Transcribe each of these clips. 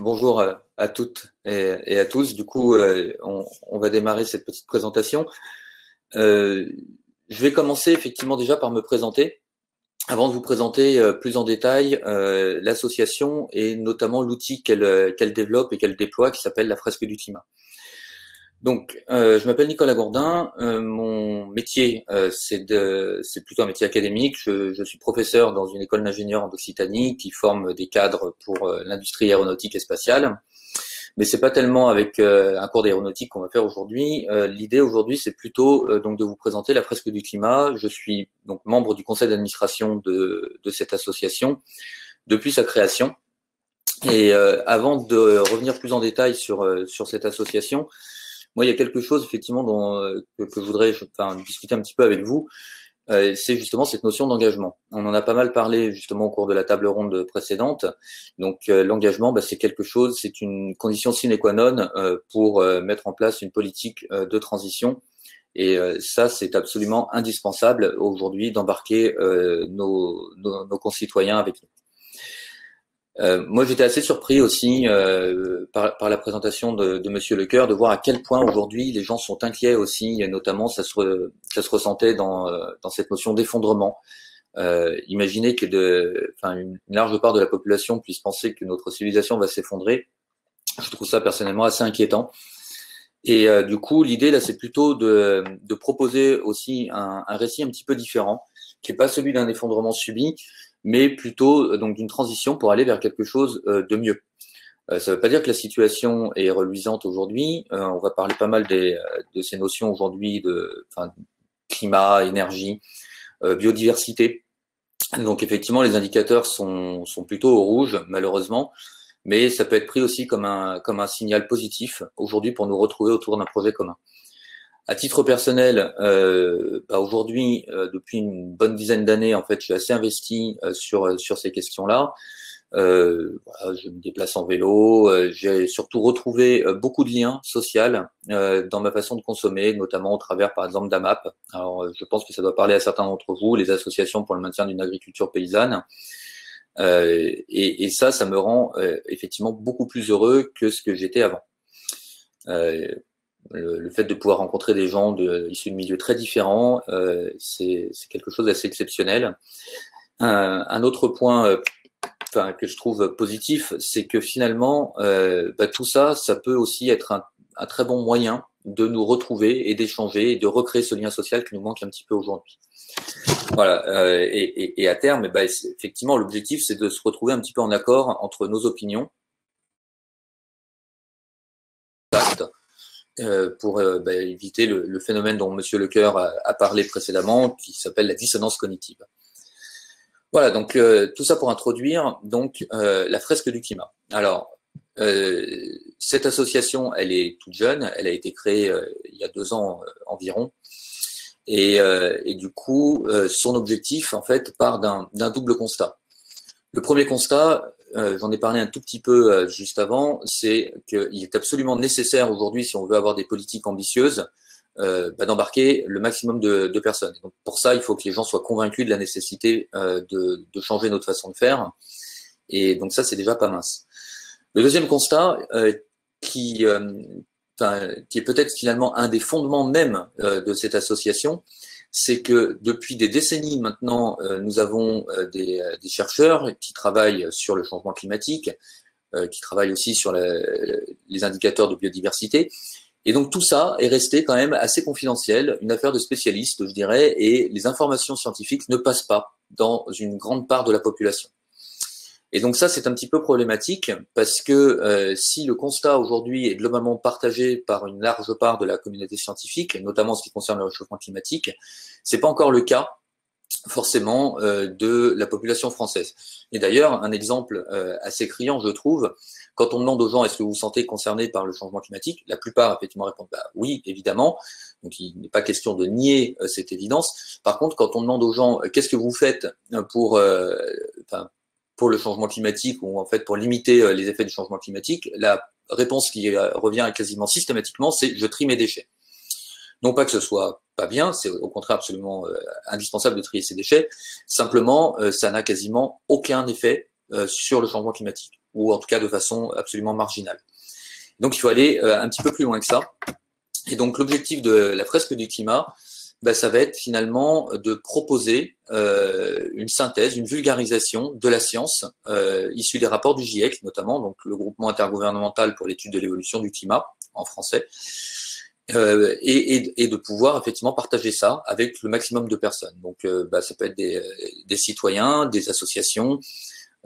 bonjour à toutes et à tous. Du coup, on va démarrer cette petite présentation. Je vais commencer effectivement déjà par me présenter, avant de vous présenter plus en détail l'association et notamment l'outil qu'elle développe et qu'elle déploie, qui s'appelle La Fresque du Climat. Donc, je m'appelle Nicolas Gourdin. Mon métier, c'est plutôt un métier académique. Je suis professeur dans une école d'ingénieurs en Occitanie qui forme des cadres pour l'industrie aéronautique et spatiale. Mais c'est pas tellement avec un cours d'aéronautique qu'on va faire aujourd'hui. L'idée aujourd'hui, c'est plutôt donc de vous présenter La Fresque du Climat. Je suis donc membre du conseil d'administration de cette association depuis sa création. Et avant de revenir plus en détail sur cette association, moi, il y a quelque chose effectivement que je voudrais discuter un petit peu avec vous, c'est justement cette notion d'engagement. On en a pas mal parlé justement au cours de la table ronde précédente. Donc l'engagement, c'est quelque chose, c'est une condition sine qua non pour mettre en place une politique de transition. Et ça, c'est absolument indispensable aujourd'hui d'embarquer nos concitoyens avec nous. Moi, j'étais assez surpris aussi par la présentation de Monsieur Lecoeur, de voir à quel point aujourd'hui les gens sont inquiets aussi, et notamment ça se ressentait dans cette notion d'effondrement. Imaginez que une large part de la population puisse penser que notre civilisation va s'effondrer. Je trouve ça personnellement assez inquiétant. Et du coup, l'idée là, c'est plutôt de proposer aussi un récit un petit peu différent, qui n'est pas celui d'un effondrement subi, mais plutôt donc d'une transition pour aller vers quelque chose de mieux. Ça ne veut pas dire que la situation est reluisante aujourd'hui. On va parler pas mal de ces notions aujourd'hui de climat, énergie, biodiversité. Donc effectivement, les indicateurs sont plutôt au rouge, malheureusement, mais ça peut être pris aussi comme un signal positif aujourd'hui pour nous retrouver autour d'un projet commun. À titre personnel, aujourd'hui, depuis une bonne dizaine d'années, en fait, je suis assez investi sur ces questions-là. Je me déplace en vélo. J'ai surtout retrouvé beaucoup de liens sociaux dans ma façon de consommer, notamment au travers, par exemple, d'AMAP. Alors, je pense que ça doit parler à certains d'entre vous, les associations pour le maintien d'une agriculture paysanne. Et ça me rend effectivement beaucoup plus heureux que ce que j'étais avant. Le fait de pouvoir rencontrer des gens issus de milieux très différents, c'est quelque chose d'assez exceptionnel. Un autre point que je trouve positif, c'est que finalement, tout ça peut aussi être un très bon moyen de nous retrouver et d'échanger et de recréer ce lien social qui nous manque un petit peu aujourd'hui. Voilà. Et à terme, effectivement, l'objectif, c'est de se retrouver un petit peu en accord entre nos opinions pour éviter le phénomène dont Monsieur Lecoeur a parlé précédemment, qui s'appelle la dissonance cognitive. Voilà, donc tout ça pour introduire donc La Fresque du Climat. Alors, cette association, elle est toute jeune, elle a été créée il y a 2 ans environ, et du coup, son objectif, en fait, part d'un double constat. Le premier constat, j'en ai parlé un tout petit peu juste avant, c'est qu'il est absolument nécessaire aujourd'hui, si on veut avoir des politiques ambitieuses, d'embarquer le maximum de personnes. Donc, pour ça, il faut que les gens soient convaincus de la nécessité de changer notre façon de faire. Et donc ça, c'est déjà pas mince. Le deuxième constat, qui est peut-être finalement un des fondements même de cette association, c'est que depuis des décennies maintenant, nous avons des chercheurs qui travaillent sur le changement climatique, qui travaillent aussi sur les indicateurs de biodiversité. Et donc tout ça est resté quand même assez confidentiel, une affaire de spécialistes, je dirais, et les informations scientifiques ne passent pas dans une grande part de la population. Et donc ça, c'est un petit peu problématique, parce que si le constat aujourd'hui est globalement partagé par une large part de la communauté scientifique, et notamment en ce qui concerne le réchauffement climatique, c'est pas encore le cas forcément de la population française. Et d'ailleurs, un exemple assez criant, je trouve, quand on demande aux gens « est-ce que vous vous sentez concerné par le changement climatique ?», la plupart effectivement répondent « oui, évidemment ». Donc, il n'est pas question de nier cette évidence. Par contre, quand on demande aux gens « qu'est-ce que vous faites pour le changement climatique ou en fait pour limiter les effets du changement climatique », la réponse qui revient quasiment systématiquement, c'est « je trie mes déchets ». Non pas que ce soit pas bien, c'est au contraire absolument indispensable de trier ses déchets, simplement ça n'a quasiment aucun effet sur le changement climatique. ou en tout cas de façon absolument marginale. Donc, il faut aller un petit peu plus loin que ça. Et donc, l'objectif de la fresque du climat, ben, ça va être finalement de proposer une synthèse, une vulgarisation de la science issue des rapports du GIEC, notamment, donc le groupement intergouvernemental pour l'étude de l'évolution du climat, en français, et de pouvoir effectivement partager ça avec le maximum de personnes. Donc, ben, ça peut être des citoyens, des associations,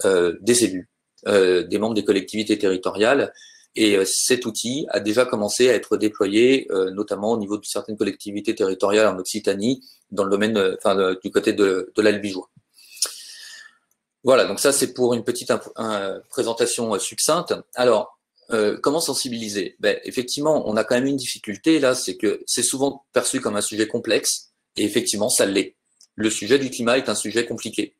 des élus, des membres des collectivités territoriales. Et cet outil a déjà commencé à être déployé, notamment au niveau de certaines collectivités territoriales en Occitanie, dans le domaine, du côté de l'Albigeois. Voilà, donc ça c'est pour une petite présentation succincte. Alors, comment sensibiliser? Ben, effectivement, on a quand même une difficulté là, c'est que c'est souvent perçu comme un sujet complexe, et effectivement ça l'est. Le sujet du climat est un sujet compliqué,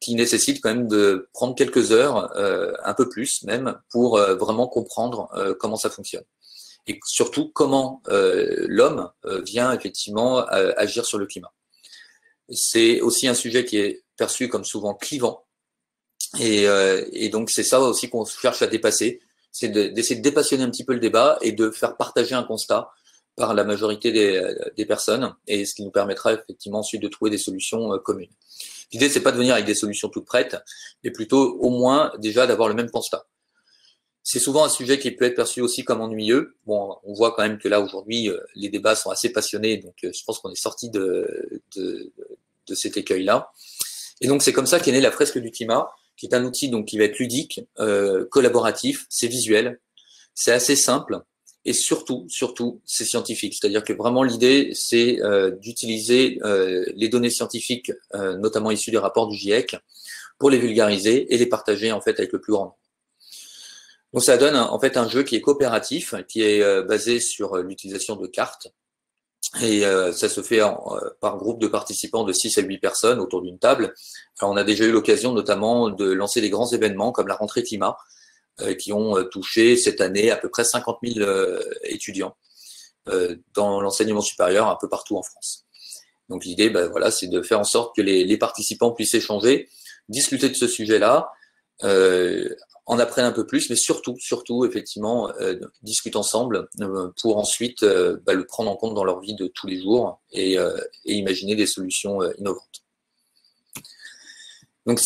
qui nécessite quand même de prendre quelques heures, un peu plus même, pour vraiment comprendre comment ça fonctionne. Et surtout, comment l'homme vient effectivement agir sur le climat. C'est aussi un sujet qui est perçu comme souvent clivant. Et donc, c'est ça aussi qu'on cherche à dépasser. C'est d'essayer de dépassionner un petit peu le débat et de faire partager un constat par la majorité des personnes, et ce qui nous permettra effectivement ensuite de trouver des solutions communes. L'idée, c'est pas de venir avec des solutions toutes prêtes, mais plutôt au moins déjà d'avoir le même constat. C'est souvent un sujet qui peut être perçu aussi comme ennuyeux. Bon, on voit quand même que là aujourd'hui, les débats sont assez passionnés, donc je pense qu'on est sorti de cet écueil-là. Et donc c'est comme ça qu'est née la fresque du climat, qui est un outil donc qui va être ludique, collaboratif, c'est visuel, c'est assez simple. Et surtout, c'est scientifique. C'est-à-dire que vraiment l'idée, c'est d'utiliser les données scientifiques, notamment issues des rapports du GIEC, pour les vulgariser et les partager en fait avec le plus grand nombre. Donc ça donne en fait un jeu qui est coopératif, qui est basé sur l'utilisation de cartes, et ça se fait par groupe de participants de 6 à 8 personnes autour d'une table. Alors on a déjà eu l'occasion notamment de lancer des grands événements comme la rentrée climat, qui ont touché cette année à peu près 50 000 étudiants dans l'enseignement supérieur un peu partout en France. Donc l'idée, ben, voilà, c'est de faire en sorte que les participants puissent échanger, discuter de ce sujet-là, en apprennent un peu plus, mais surtout effectivement, discutent ensemble pour ensuite le prendre en compte dans leur vie de tous les jours et imaginer des solutions innovantes. Donc,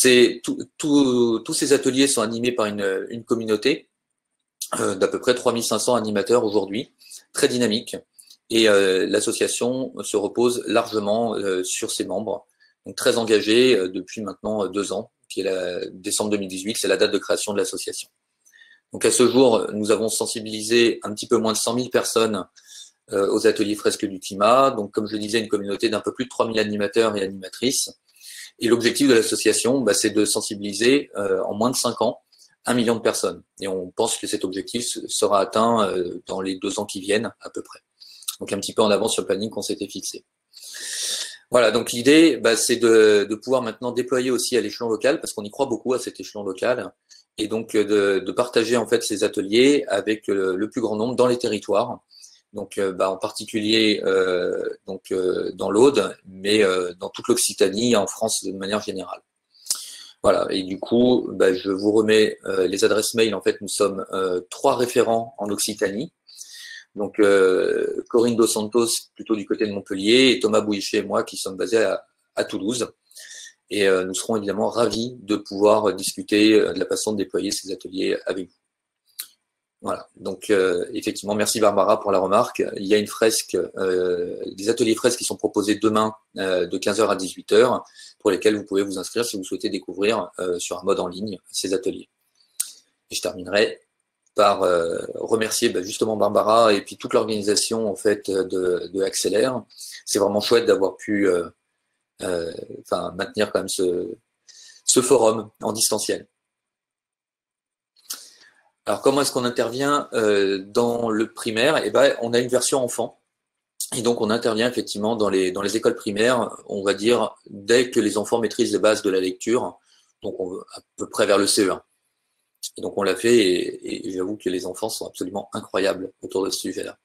tous ces ateliers sont animés par une communauté d'à peu près 3500 animateurs aujourd'hui, très dynamique, et l'association se repose largement sur ses membres, donc très engagés depuis maintenant 2 ans, qui est décembre 2018, c'est la date de création de l'association. Donc, à ce jour, nous avons sensibilisé un petit peu moins de 100 000 personnes aux ateliers fresques du climat, donc comme je le disais, une communauté d'un peu plus de 3000 animateurs et animatrices. Et l'objectif de l'association, bah, c'est de sensibiliser en moins de 5 ans 1 million de personnes. Et on pense que cet objectif sera atteint dans les 2 ans qui viennent à peu près. Donc un petit peu en avance sur le planning qu'on s'était fixé. Voilà, donc l'idée, bah, c'est de pouvoir maintenant déployer aussi à l'échelon local, parce qu'on y croit beaucoup à cet échelon local, et donc de partager en fait ces ateliers avec le plus grand nombre dans les territoires. Donc, en particulier dans l'Aude, mais dans toute l'Occitanie, en France de manière générale. Voilà. Et du coup, je vous remets les adresses mail. En fait, nous sommes 3 référents en Occitanie. Donc, Corinne Dos Santos, plutôt du côté de Montpellier, et Thomas Bouichet et moi, qui sommes basés à Toulouse. Et nous serons évidemment ravis de pouvoir discuter de la façon de déployer ces ateliers avec vous. Voilà, donc effectivement, merci Barbara pour la remarque. Il y a une fresque, des ateliers fresques qui sont proposés demain de 15h à 18h, pour lesquels vous pouvez vous inscrire si vous souhaitez découvrir sur un mode en ligne ces ateliers. Et je terminerai par remercier justement Barbara et puis toute l'organisation en fait de Accel'Air. C'est vraiment chouette d'avoir pu maintenir quand même ce forum en distanciel. Alors, comment est-ce qu'on intervient dans le primaire? Eh ben, on a une version enfant. Et donc, on intervient effectivement dans les écoles primaires, on va dire, dès que les enfants maîtrisent les bases de la lecture, donc à peu près vers le CE1. Et donc, on l'a fait et j'avoue que les enfants sont absolument incroyables autour de ce sujet-là.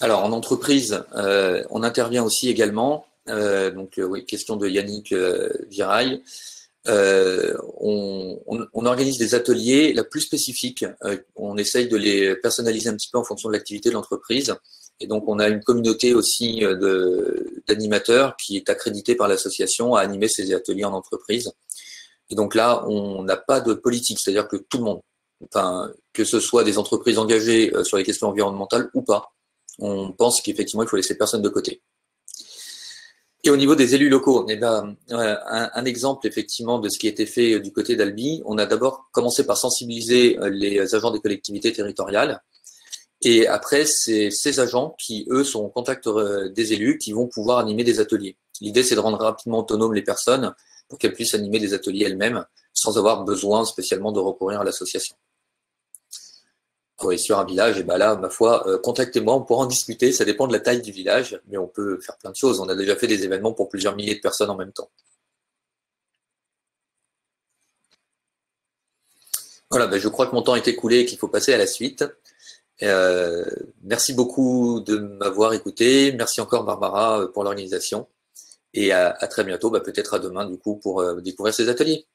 Alors, en entreprise, on intervient aussi également. Oui, question de Yannick Virail. On organise des ateliers plus spécifiques, on essaye de les personnaliser un petit peu en fonction de l'activité de l'entreprise, et donc on a une communauté aussi d'animateurs qui est accréditée par l'association à animer ces ateliers en entreprise. Et donc là, on n'a pas de politique, c'est-à-dire que tout le monde, enfin, que ce soit des entreprises engagées sur les questions environnementales ou pas, on pense qu'effectivement il faut laisser personne de côté. Et au niveau des élus locaux, eh ben, un exemple effectivement de ce qui a été fait du côté d'Albi, on a d'abord commencé par sensibiliser les agents des collectivités territoriales, et après c'est ces agents qui eux sont en contact des élus qui vont pouvoir animer des ateliers. L'idée c'est de rendre rapidement autonomes les personnes pour qu'elles puissent animer des ateliers elles-mêmes sans avoir besoin spécialement de recourir à l'association. Et sur un village, et ben là, ma foi, contactez-moi, on pourra en discuter, ça dépend de la taille du village, mais on peut faire plein de choses. On a déjà fait des événements pour plusieurs milliers de personnes en même temps. Voilà, ben je crois que mon temps est écoulé et qu'il faut passer à la suite. Merci beaucoup de m'avoir écouté, merci encore Barbara pour l'organisation, et à très bientôt, ben peut-être à demain du coup pour découvrir ces ateliers.